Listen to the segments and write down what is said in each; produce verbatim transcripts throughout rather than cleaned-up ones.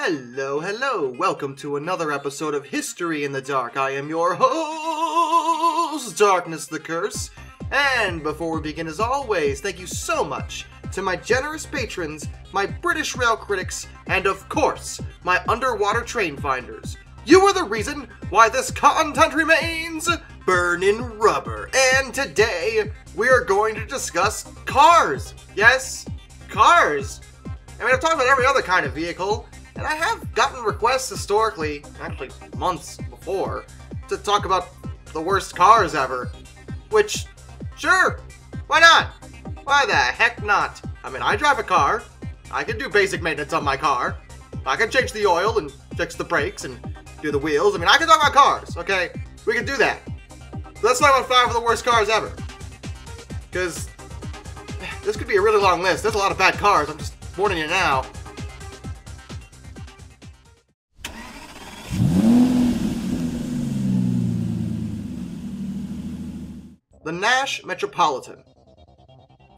Hello, hello, welcome to another episode of History in the Dark. I am your host, Darkness the Curse. And before we begin, as always, thank you so much to my generous patrons, my British rail critics, and of course, my underwater train finders. You are the reason why this content remains burning rubber. And today, we are going to discuss cars. Yes, cars. I mean, I've talked about every other kind of vehicle, and I have gotten requests historically, actually months before, to talk about the worst cars ever. Which, sure, why not? Why the heck not? I mean, I drive a car. I can do basic maintenance on my car. I can change the oil and fix the brakes and do the wheels. I mean, I can talk about cars, okay? We can do that. Let's talk about five of the worst cars ever. Because this could be a really long list. There's a lot of bad cars. I'm just warning you now. The Nash Metropolitan.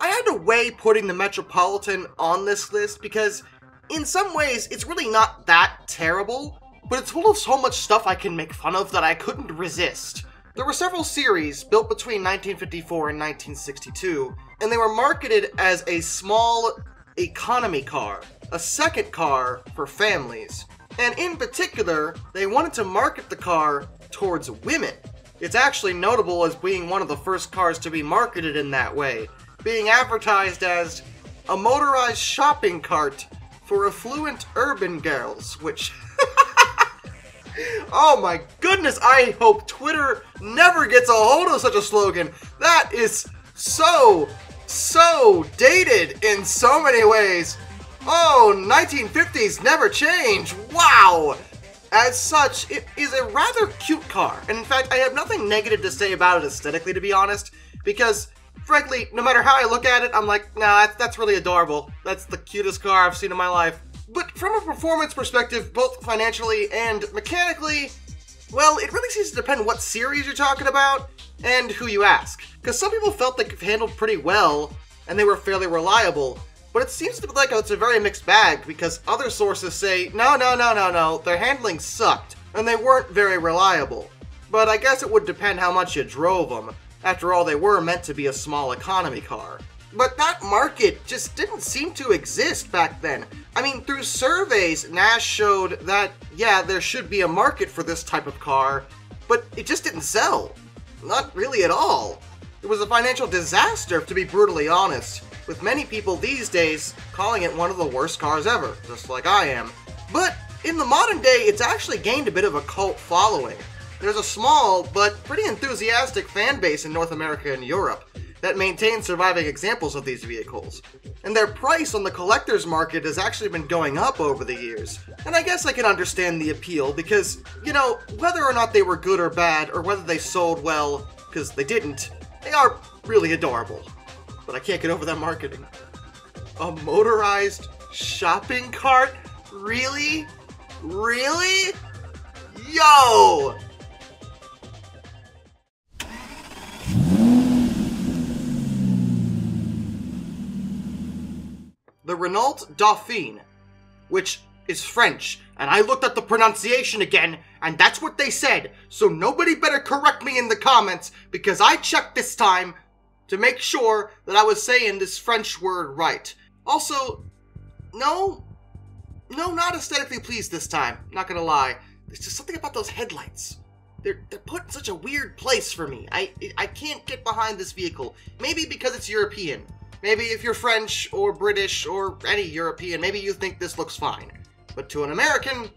I had to weigh putting the Metropolitan on this list because in some ways it's really not that terrible, but it's full of so much stuff I can make fun of that I couldn't resist. There were several series built between nineteen fifty-four and nineteen sixty-two, and they were marketed as a small economy car, a second car for families. And in particular, they wanted to market the car towards women. It's actually notable as being one of the first cars to be marketed in that way, being advertised as a motorized shopping cart for affluent urban girls, which... oh my goodness, I hope Twitter never gets a hold of such a slogan! That is so, so dated in so many ways! Oh, nineteen fifties never change! Wow! As such, it is a rather cute car, and in fact, I have nothing negative to say about it aesthetically, to be honest, because, frankly, no matter how I look at it, I'm like, nah, that's, that's really adorable. That's the cutest car I've seen in my life. But from a performance perspective, both financially and mechanically, well, it really seems to depend what series you're talking about and who you ask. Because some people felt they could handle pretty well, and they were fairly reliable. But it seems to be like it's a very mixed bag, because other sources say, no, no, no, no, no, their handling sucked, and they weren't very reliable. But I guess it would depend how much you drove them. After all, they were meant to be a small economy car. But that market just didn't seem to exist back then. I mean, through surveys, Nash showed that, yeah, there should be a market for this type of car, but it just didn't sell. Not really at all. It was a financial disaster, to be brutally honest, with many people these days calling it one of the worst cars ever, just like I am. But in the modern day, it's actually gained a bit of a cult following. There's a small, but pretty enthusiastic fan base in North America and Europe that maintains surviving examples of these vehicles. And their price on the collector's market has actually been going up over the years. And I guess I can understand the appeal because, you know, whether or not they were good or bad, or whether they sold well, because they didn't, they are really adorable. But I can't get over that marketing. A motorized shopping cart? Really? Really? Yo! The Renault Dauphine, which is French, and I looked at the pronunciation again, and that's what they said, so nobody better correct me in the comments, because I checked this time to make sure that I was saying this French word right. Also, no, no, not aesthetically pleased this time, not gonna lie. There's just something about those headlights. They're, they're put in such a weird place for me. I, I can't get behind this vehicle. Maybe because it's European. Maybe if you're French or British or any European, maybe you think this looks fine. But to an American,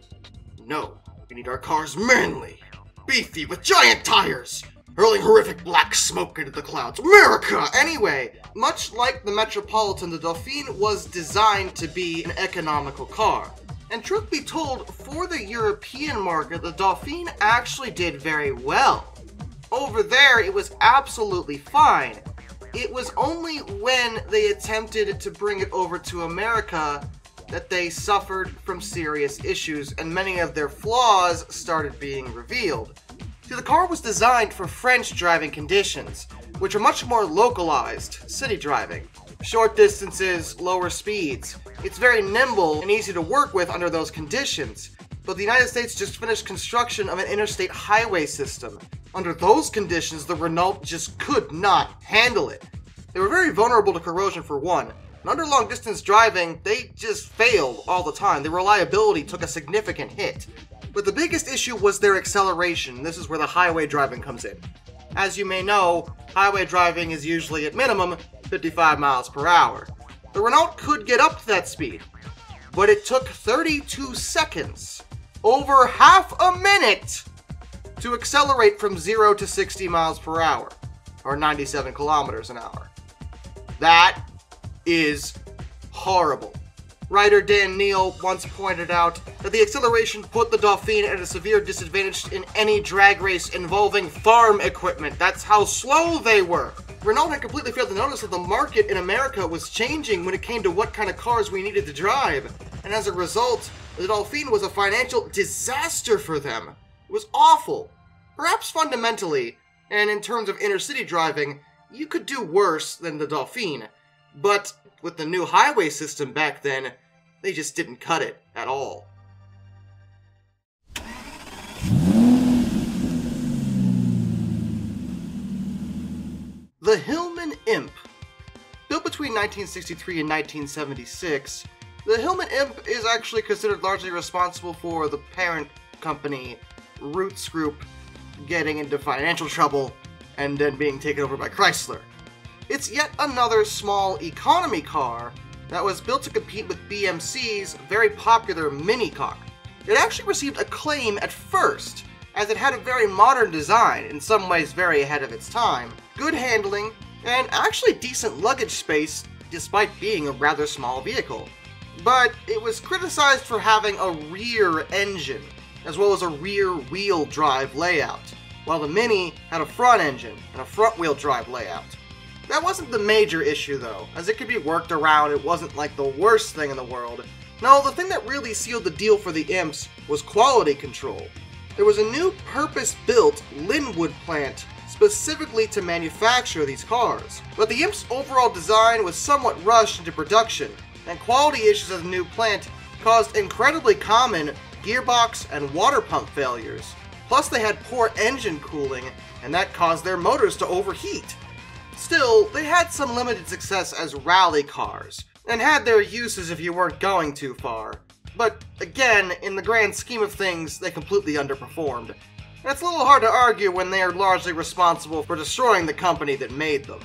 no. We need our cars manly, beefy, with giant tires, hurling horrific black smoke into the clouds. America! Anyway, much like the Metropolitan, the Dauphine was designed to be an economical car. And truth be told, for the European market, the Dauphine actually did very well. Over there, it was absolutely fine. It was only when they attempted to bring it over to America that they suffered from serious issues, and many of their flaws started being revealed. See, the car was designed for French driving conditions, which are much more localized, city driving. short distances, lower speeds. It's very nimble and easy to work with under those conditions. But the United States just finished construction of an interstate highway system. Under those conditions, the Renault just could not handle it. They were very vulnerable to corrosion for one, and under long-distance driving, they just failed all the time. Their reliability took a significant hit. But the biggest issue was their acceleration. This is where the highway driving comes in. As you may know, highway driving is usually at minimum fifty-five miles per hour. The Renault could get up to that speed, but it took thirty-two seconds, over half a minute, to accelerate from zero to sixty miles per hour, or ninety-seven kilometers an hour. That is horrible. Writer Dan Neal once pointed out that the acceleration put the Dauphine at a severe disadvantage in any drag race involving farm equipment. That's how slow they were. Renault had completely failed to notice that the market in America was changing when it came to what kind of cars we needed to drive. And as a result, the Dauphine was a financial disaster for them. It was awful. Perhaps fundamentally, and in terms of inner-city driving, you could do worse than the Dauphine. But with the new highway system back then, they just didn't cut it at all. The Hillman Imp. Built between nineteen sixty-three and nineteen seventy-six, the Hillman Imp is actually considered largely responsible for the parent company, Rootes Group, getting into financial trouble and then being taken over by Chrysler. It's yet another small economy car that was built to compete with B M C's very popular Mini car. It actually received acclaim at first, as it had a very modern design, in some ways very ahead of its time, good handling, and actually decent luggage space despite being a rather small vehicle. But it was criticized for having a rear engine, as well as a rear-wheel drive layout, while the Mini had a front engine and a front-wheel drive layout. That wasn't the major issue, though, as it could be worked around. It wasn't like the worst thing in the world. No, the thing that really sealed the deal for the Imps was quality control. There was a new purpose-built Linwood plant specifically to manufacture these cars, but the Imp's overall design was somewhat rushed into production, and quality issues at the new plant caused incredibly common gearbox and water pump failures. Plus, they had poor engine cooling, and that caused their motors to overheat. Still, they had some limited success as rally cars, and had their uses if you weren't going too far. But again, in the grand scheme of things, they completely underperformed. And it's a little hard to argue when they are largely responsible for destroying the company that made them.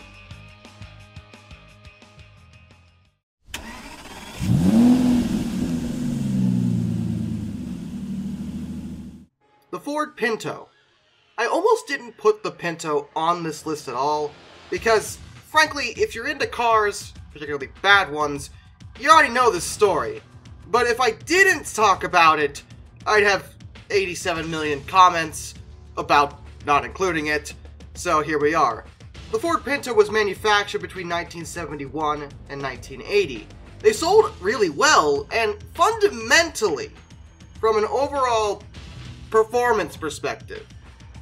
The Ford Pinto. I almost didn't put the Pinto on this list at all, because, frankly, if you're into cars, particularly bad ones, you already know this story. But if I didn't talk about it, I'd have eighty-seven million comments about not including it, so here we are. The Ford Pinto was manufactured between nineteen seventy-one and nineteen eighty. They sold really well, and fundamentally, from an overall performance perspective,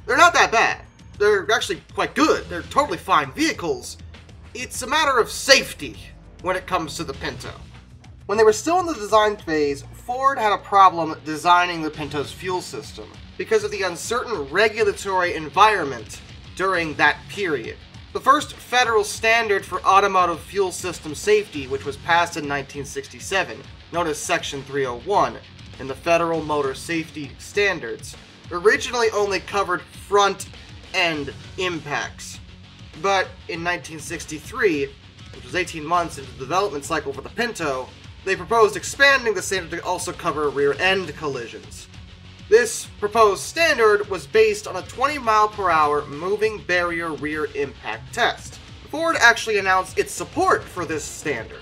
they're not that bad. They're actually quite good. They're totally fine vehicles. It's a matter of safety when it comes to the Pinto. When they were still in the design phase, Ford had a problem designing the Pinto's fuel system because of the uncertain regulatory environment during that period. The first federal standard for automotive fuel system safety, which was passed in nineteen sixty-seven, known as Section three oh one in the Federal Motor Safety Standards, originally only covered front and impacts. But in nineteen sixty-three, which was eighteen months into the development cycle for the Pinto, they proposed expanding the standard to also cover rear-end collisions. This proposed standard was based on a twenty mile per hour moving barrier rear impact test. Ford actually announced its support for this standard,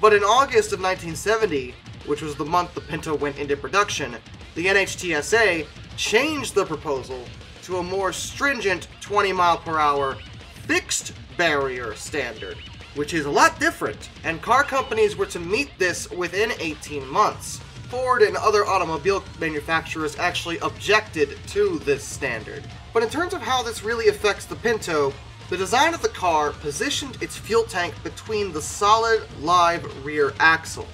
but in August of nineteen seventy, which was the month the Pinto went into production, the N H T S A changed the proposal to a more stringent twenty mile per hour fixed barrier standard, which is a lot different, and car companies were to meet this within eighteen months. Ford and other automobile manufacturers actually objected to this standard. But in terms of how this really affects the Pinto, The design of the car positioned its fuel tank between the solid, live rear axle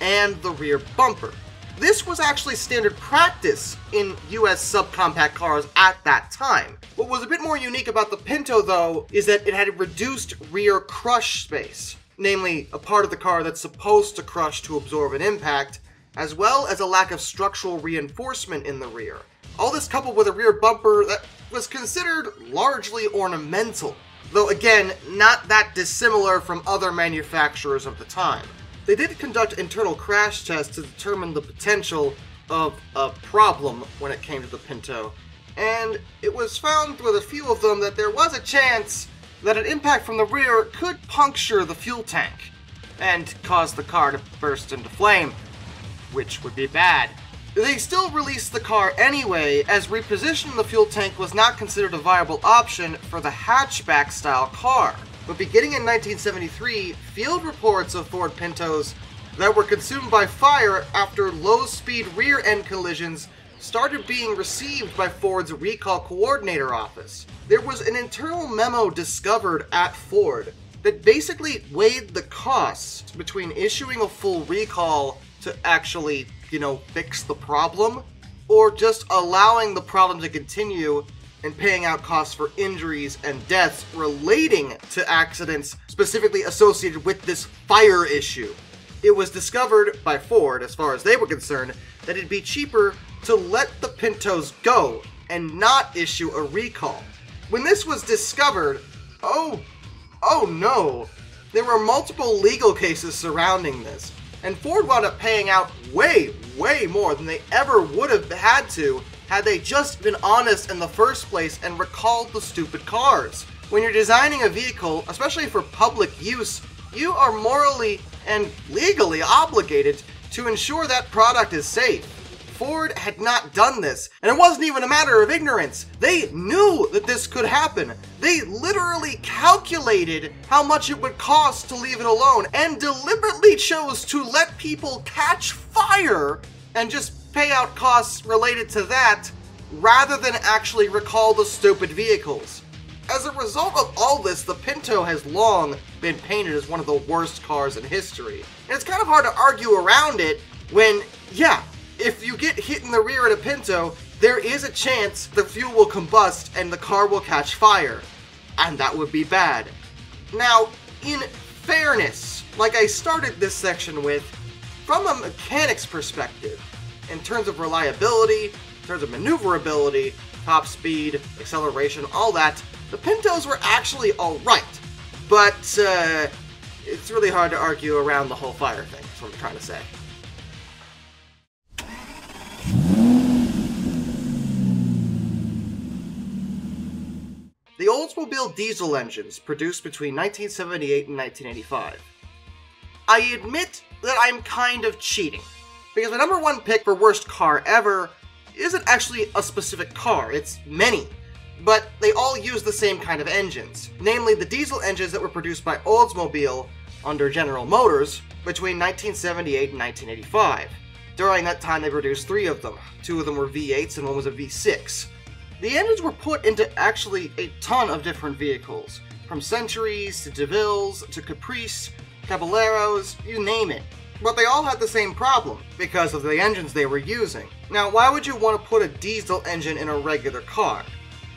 and the rear bumper. This was actually standard practice in U S subcompact cars at that time. What was a bit more unique about the Pinto, though, is that it had a reduced rear crush space, namely a part of the car that's supposed to crush to absorb an impact, as well as a lack of structural reinforcement in the rear. All this coupled with a rear bumper that was considered largely ornamental, though again, not that dissimilar from other manufacturers of the time. They did conduct internal crash tests to determine the potential of a problem when it came to the Pinto, and it was found with a few of them that there was a chance that an impact from the rear could puncture the fuel tank and cause the car to burst into flame, which would be bad. They still released the car anyway, as repositioning the fuel tank was not considered a viable option for the hatchback-style car. But beginning in nineteen seventy-three, field reports of Ford Pintos that were consumed by fire after low-speed rear-end collisions started being received by Ford's recall coordinator office. There was an internal memo discovered at Ford that basically weighed the costs between issuing a full recall to actually, you know, fix the problem, or just allowing the problem to continue and paying out costs for injuries and deaths relating to accidents specifically associated with this fire issue. It was discovered by Ford, as far as they were concerned, that it'd be cheaper to let the Pintos go and not issue a recall. When this was discovered, oh, oh no, there were multiple legal cases surrounding this, and Ford wound up paying out way, way more than they ever would have had to had they just been honest in the first place and recalled the stupid cars. When you're designing a vehicle, especially for public use, you are morally and legally obligated to ensure that product is safe. Ford had not done this, and it wasn't even a matter of ignorance. They knew that this could happen. They literally calculated how much it would cost to leave it alone and deliberately chose to let people catch fire and just pay out costs related to that rather than actually recall the stupid vehicles. As a result of all this, the Pinto has long been painted as one of the worst cars in history. And it's kind of hard to argue around it when, yeah, if you get hit in the rear in a Pinto, there is a chance the fuel will combust and the car will catch fire, and that would be bad. Now, in fairness, like I started this section with, from a mechanic's perspective, in terms of reliability, in terms of maneuverability, top speed, acceleration, all that, the Pintos were actually alright, but uh, it's really hard to argue around the whole fire thing, is what I'm trying to say. The Oldsmobile diesel engines produced between nineteen seventy-eight and nineteen eighty-five. I admit that I'm kind of cheating, because my number one pick for worst car ever isn't actually a specific car, it's many, but they all use the same kind of engines, namely the diesel engines that were produced by Oldsmobile under General Motors between nineteen seventy-eight and nineteen eighty-five. During that time they produced three of them, two of them were V eights and one was a V six. The engines were put into actually a ton of different vehicles, from Centuries to DeVilles to Caprice, Caballeros, you name it. But they all had the same problem because of the engines they were using. Now, why would you want to put a diesel engine in a regular car?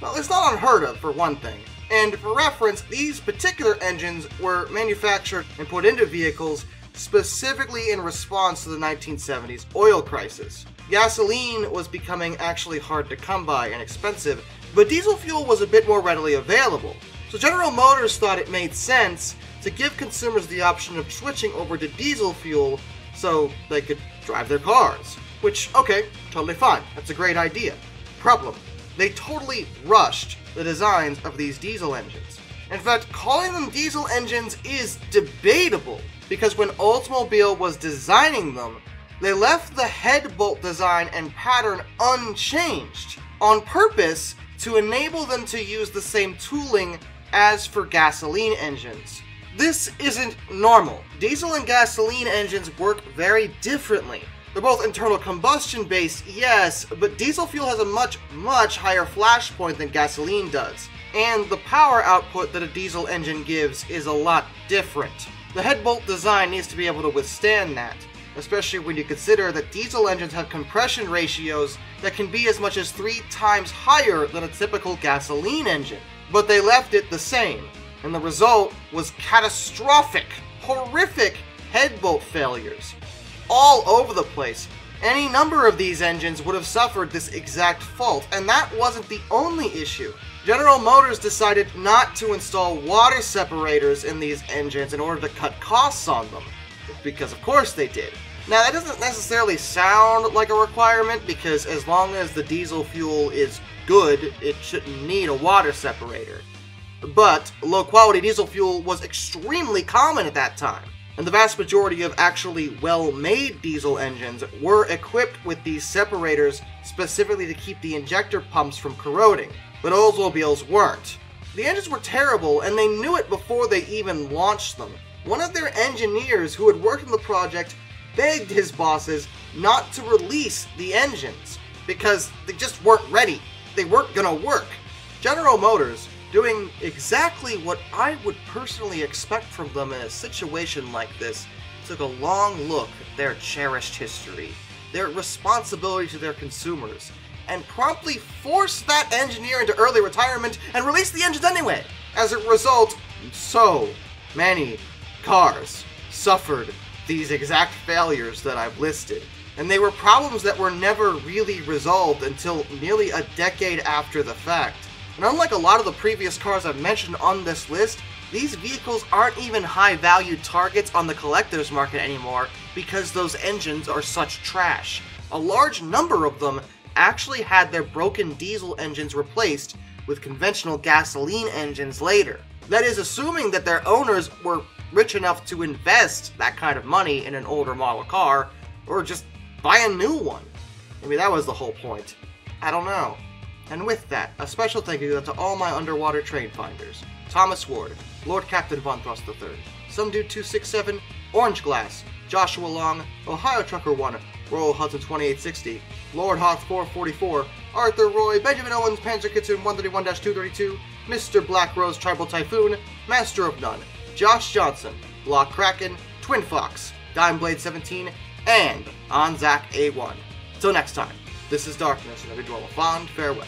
Well, it's not unheard of, for one thing. And for reference, these particular engines were manufactured and put into vehicles specifically in response to the nineteen seventies oil crisis. Gasoline was becoming actually hard to come by and expensive, but diesel fuel was a bit more readily available. So General Motors thought it made sense to give consumers the option of switching over to diesel fuel so they could drive their cars. Which, okay, totally fine. That's a great idea. Problem: they totally rushed the designs of these diesel engines. In fact, calling them diesel engines is debatable, because when Oldsmobile was designing them, they left the head bolt design and pattern unchanged on purpose to enable them to use the same tooling as for gasoline engines. This isn't normal. Diesel and gasoline engines work very differently. They're both internal combustion based, yes, but diesel fuel has a much, much higher flash point than gasoline does. and the power output that a diesel engine gives is a lot different. The head bolt design needs to be able to withstand that, especially when you consider that diesel engines have compression ratios that can be as much as three times higher than a typical gasoline engine. But they left it the same, and the result was catastrophic, horrific head bolt failures all over the place. Any number of these engines would have suffered this exact fault, and that wasn't the only issue. General Motors decided not to install water separators in these engines in order to cut costs on them, because of course they did. Now, that doesn't necessarily sound like a requirement, because as long as the diesel fuel is good, it shouldn't need a water separator. But low-quality diesel fuel was extremely common at that time, and the vast majority of actually well-made diesel engines were equipped with these separators specifically to keep the injector pumps from corroding, but Oldsmobiles weren't. The engines were terrible, and they knew it before they even launched them. One of their engineers who had worked on the project begged his bosses not to release the engines, because they just weren't ready. They weren't gonna work. General Motors, doing exactly what I would personally expect from them in a situation like this, took a long look at their cherished history, their responsibility to their consumers, and promptly forced that engineer into early retirement and released the engines anyway. As a result, so many cars suffered these exact failures that I've listed, and they were problems that were never really resolved until nearly a decade after the fact. And unlike a lot of the previous cars I've mentioned on this list, these vehicles aren't even high-value targets on the collector's market anymore because those engines are such trash. A large number of them actually had their broken diesel engines replaced with conventional gasoline engines later. That is, assuming that their owners were rich enough to invest that kind of money in an older model car, or just buy a new one. I mean, that was the whole point. I don't know. And with that, a special thank you to all my underwater train finders: Thomas Ward, Lord Captain Von Thrust the third, Sumdude two sixty-seven, Orange Glass, Joshua Long, Ohio Trucker one, Royal Hudson twenty-eight sixty, Lord Hoth four forty-four, Arthur Roy, Benjamin Owens, Panzer Kitsune one thirty-one dash two thirty-two, Mister Black Rose Tribal Typhoon, Master of None, Josh Johnson, Block Kraken, Twin Fox, Dimeblade seventeen, and Anzac A one. Till next time, this is Darkness, and I bid you all a fond farewell.